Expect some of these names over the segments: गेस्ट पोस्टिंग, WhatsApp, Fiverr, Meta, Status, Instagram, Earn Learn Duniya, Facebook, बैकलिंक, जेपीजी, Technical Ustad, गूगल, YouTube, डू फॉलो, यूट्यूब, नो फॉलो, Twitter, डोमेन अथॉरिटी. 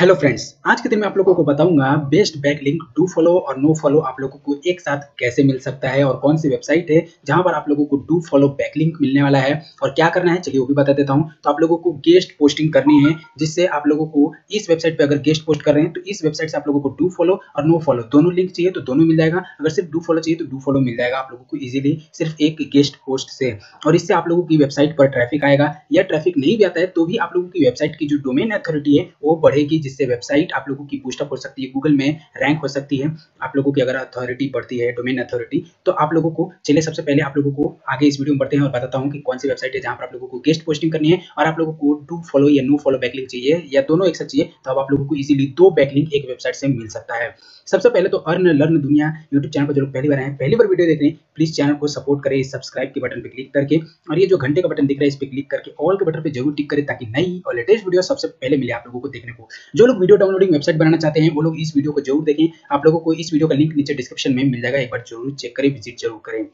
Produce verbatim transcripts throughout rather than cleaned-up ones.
Hello friends, आज के दिन में आप लोगों को बताऊंगा बेस्ट बैकलिंक डू फॉलो और नो फॉलो आप लोगों को एक साथ कैसे मिल सकता है और कौन सी वेबसाइट है जहां पर आप लोगों को डू फॉलो बैकलिंक मिलने वाला है और क्या करना है चलिए वो भी बता देता हूं। तो आप लोगों को गेस्ट पोस्टिंग करनी है, जिससे आप लोगों को इस वेबसाइट पर अगर गेस्ट पोस्ट कर रहे हैं तो इस वेबसाइट से आप लोगों को डू फॉलो और नो फॉलो दोनों लिंक चाहिए तो दोनों मिल जाएगा। अगर सिर्फ डू फॉलो चाहिए तो डू फॉलो मिल जाएगा आप लोगों को ईजिली सिर्फ एक गेस्ट पोस्ट से, और इससे आप लोगों की वेबसाइट पर ट्रैफिक आएगा या ट्रैफिक नहीं भी आता है तो भी आप लोगों की वेबसाइट की जो डोमेन अथॉरिटी है वो बढ़ेगी, जिससे वेबसाइट आप लोगों की बूस्टअप हो सकती है, गूगल में रैंक हो सकती है। आप लोगों की अगर अथॉरिटी बढ़ती है डोमेन अथॉरिटी तो आप लोगों को चलिए सबसे पहले आप लोगों को आगे इस वीडियो में बढ़ते हैं और बताता हूं कि कौन सी वेबसाइट है जहां पर आप लोगों को गेस्ट पोस्टिंग करनी है और आप लोगों को डू फॉलो या नो फॉलो बैकलिंक चाहिए या दोनों एक साथ चाहिए तो अब आप लोगों को इजीली दो बैकलिंक एक वेबसाइट से मिल सकता है। सबसे पहले तो अर्न लर्न दुनिया यूट्यूब चैनल पर जो लोग पहली बार हैं, पहली बार वीडियो देख रहे हैं, प्लीज चैनल को सपोर्ट करें सब्सक्राइब के बटन पर क्लिक करके, और ये जो घंटे का बटन दिख रहा है इस पर क्लिक करके ऑल के बटन पर जरूर टिक करें ताकि नई और लेटेस्ट वीडियो सबसे पहले मिले आप लोगों को देखने को। जो लोग वीडियो डाउनलोडिंग वेबसाइट बनाना चाहते हैं वो लोग इस वीडियो को जरूर देखें, आप लोगों को इस वीडियो का लिंक नीचे डिस्क्रिप्शन में मिल जाएगा, एक बार जरूर चेक करें, विजिट जरूर करें।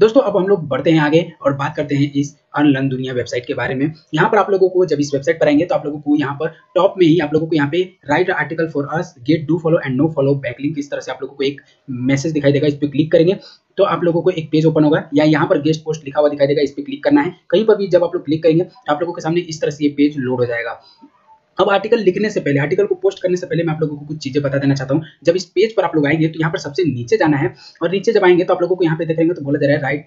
दोस्तों अब हम लोग बढ़ते हैं आगे और बात करते हैं इस अर्न लर्न दुनिया वेबसाइट के बारे में। यहाँ पर आप लोगों को जब इस वेबसाइट पर आएंगे तो आप लोगों को यहाँ पर टॉप में ही आप लोगों को यहाँ पे write article for us get डू फॉलो and नो फॉलो बैकलिंक इस तरह से आप लोगों को एक मैसेज दिखाई देगा। इस पर क्लिक करेंगे तो आप लोगों को एक पेज ओपन होगा या यहाँ पर गेस्ट पोस्ट लिखा हुआ दिखाई देगा, इस पर क्लिक करना है। कहीं पर भी जब आप लोग क्लिक करेंगे तो आप लोगों के सामने इस तरह से ये पेज लोड हो जाएगा। अब आर्टिकल लिखने से पहले, आर्टिकल को पोस्ट करने से पहले मैं आप लोगों को कुछ चीजें बता देना चाहता हूँ। जब इस पेज पर आप लोग आएंगे तो यहाँ पर सबसे नीचे जाना है और नीचे जब आएंगे तो आप लोगों को यहाँ पे देखेंगे तो बोला जा रहा है राइट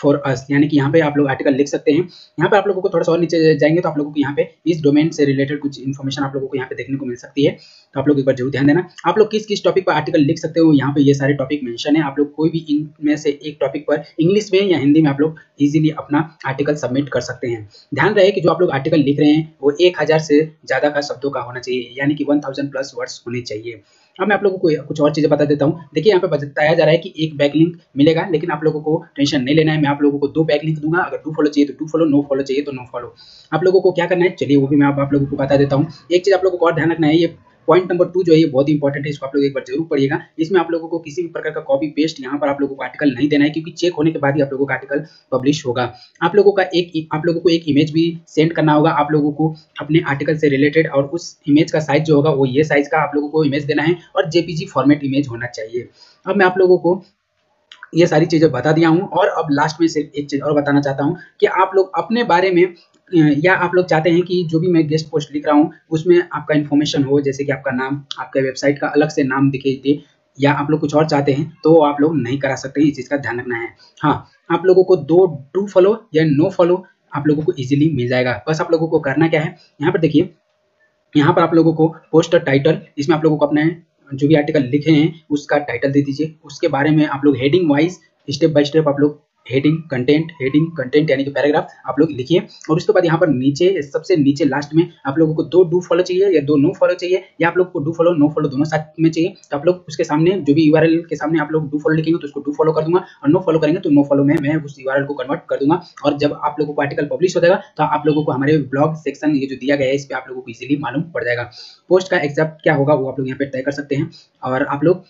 फॉर अस, यानी कि यहाँ पे आप लोग आर्टिकल लिख सकते हैं। यहाँ पे आप लोगों को थोड़ा सा और नीचे जाएंगे तो आप लोगों को यहाँ पे इस डोमेन से रिलेटेड कुछ इन्फॉर्मेशन आप लोगों को यहाँ पे देखने को मिल सकती है, तो आप लोग एक बार जरूर ध्यान देना। आप लोग किस किस टॉपिक पर आर्टिकल लिख सकते हो, यहाँ पे ये सारे टॉपिक मेंशन है, आप लोग कोई भी इनमें से एक टॉपिक पर इंग्लिश में या हिंदी में आप लोग इजिली अपना आर्टिकल सबमिट कर सकते हैं। ध्यान रहे कि जो आप लोग आर्टिकल लिख रहे हैं वो एक हजार से ज्यादा का शब्दों का होना चाहिए, यानी कि वन थाउजेंड प्लस वर्ड्स होने चाहिए। अब मैं आप लोगों को कुछ और चीजें बता देता हूँ। देखिए यहाँ पे बताया जा रहा है कि एक बैकलिंक मिलेगा, लेकिन आप लोगों को टेंशन नहीं लेना है, मैं आप लोगों को दो बैकलिंक दूंगा। अगर डू फॉलो चाहिए तो डू फॉलो, नो फॉलो चाहिए तो नो फॉलो। आप लोगों को क्या करना है चलिए वो भी मैं आप लोगों को बता देता हूँ। एक चीज आप लोगों को और ध्यान रखना है, ये पॉइंट नंबर टू जो है ये बहुत इंपॉर्टेंट है, इसको आप लोग एक बार जरूर पढ़िएगा। इसमें आप लोगों को किसी भी प्रकार का कॉपी पेस्ट यहाँ पर आप लोगों को आर्टिकल नहीं देना है, क्योंकि चेक होने के बाद ही आप लोगों का आर्टिकल पब्लिश होगा। आप लोगों का एक आप लोगों को एक इमेज भी सेंड करना होगा आप लोगों को अपने आर्टिकल से रिलेटेड, और उस इमेज का साइज जो होगा वो ये साइज का आप लोगों को इमेज देना है और जेपीजी फॉर्मेट इमेज होना चाहिए। अब मैं आप लोगों को ये सारी चीजें बता दिया हूँ, और अब लास्ट में सिर्फ एक चीज और बताना चाहता हूँ कि आप लोग अपने बारे में, या आप लोग चाहते हैं कि जो भी मैं गेस्ट पोस्ट लिख रहा हूँ उसमें आपका इन्फॉर्मेशन हो, जैसे कि आपका नाम, आपका वेबसाइट का अलग से नाम दिखे दे, या आप लोग कुछ और चाहते हैं तो वो आप लोग नहीं करा सकते हैं, इस चीज़ का ध्यान रखना है। हाँ, आप लोगों को दो डू फॉलो या नो फॉलो आप लोगों को ईजिली मिल जाएगा। बस आप लोगों को करना क्या है, यहाँ पर देखिए, यहाँ पर आप लोगों को पोस्ट और टाइटल, इसमें आप लोगों को अपने जो भी आर्टिकल लिखे हैं उसका टाइटल दे दीजिए, उसके बारे में आप लोग heading wise step by step आप लोग हेडिंग कंटेंट हेडिंग कंटेंट यानी कि पैराग्राफ आप लोग लिखिए, और उसके बाद यहाँ पर नीचे सबसे नीचे लास्ट में आप लोगों को दो डू फॉलो चाहिए या दो नो फॉलो चाहिए, या आप लोग को डू फॉलो नो फॉलो दोनों साथ में चाहिए, तो आप लोग उसके सामने जो भी यूआरएल के सामने आप लोग डू फॉलो लिखेंगे तो उसको डू फॉलो कर दूंगा, और नो फॉलो करेंगे तो नो फॉलो में मैं उस यूआरएल को कन्वर्ट कर दूंगा। और जब आप लोगों को आर्टिकल पब्लिश हो जाएगा तो आप लोगों को हमारे ब्लॉग सेक्शन ये जो दिया गया है इस पर आप लोगों को इजिली मालूम पड़ जाएगा। पोस्ट का एग्जैक्ट क्या होगा वो आप लोग यहाँ पे तय कर सकते हैं, और आप लोग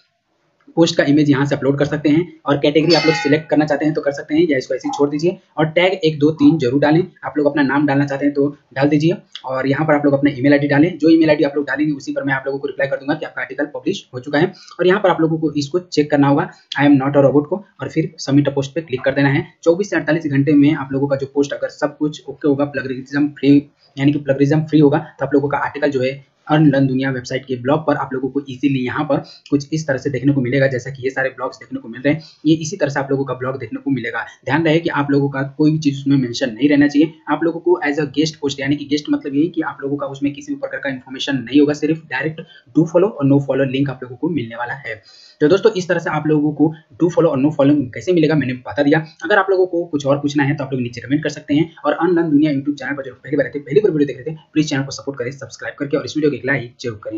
पोस्ट का इमेज यहाँ से अपलोड कर सकते हैं, और कैटेगरी आप लोग सिलेक्ट करना चाहते हैं तो कर सकते हैं या इसको ऐसे छोड़ दीजिए, और टैग एक दो तीन जरूर डालें। आप लोग अपना नाम डालना चाहते हैं तो डाल दीजिए, और यहाँ पर आप लोग अपना ईमेल आईडी डालें, जो ईमेल आईडी आप लोग डालेंगे उसी पर मैं आप लोगों को रिप्लाई कर दूंगा कि आपका आर्टिकल पब्लिश हो चुका है। और यहाँ पर आप लोगों को इसको चेक करना होगा I am not a robot को, और फिर सबमिट अ पोस्ट पर क्लिक कर देना है। चौबीस से अड़तालीस घंटे में आप लोगों का जो पोस्ट अगर सब कुछ ओके होगा, प्लगरिज्म फ्री यानी कि प्लगरिज्म फ्री होगा, तो आप लोगों का आर्टिकल जो है अर्न लर्न दुनिया वेबसाइट के ब्लॉग पर आप लोगों को इजीली यहाँ पर कुछ इस तरह से देखने को मिलेगा, जैसा कि ये सारे ब्लॉग्स देखने को मिल रहे हैं, ये इसी तरह से आप लोगों का ब्लॉग देखने को मिलेगा। ध्यान रहे कि आप लोगों का कोई भी चीज़ उसमें मेंशन नहीं रहना चाहिए। आप लोगों को एज अ गेस्ट पोस्ट, यानी कि गेस्ट मतलब यही कि आप लोगों का उसमें किसी भी प्रकार का इन्फॉर्मेशन नहीं होगा, सिर्फ डायरेक्ट डू फॉलो और नो फॉलो लिंक आप लोगों को मिलने वाला है। तो दोस्तों इस तरह से आप लोगों को डू फॉलो और नो फॉलो कैसे मिलेगा मैंने बता दिया। अगर आप लोगों को कुछ और पूछना है तो आप लोग नीचे कमेंट कर सकते हैं, और अर्न लर्न दुनिया यूट्यूब चैनल पर जो पहली बार रहते हैं, पहली बार वीडियो देख रहे थे, प्लीज चैनल को सपोर्ट करें सब्सक्राइब करके, और इस वीडियो को एक लाइक जरूर करें।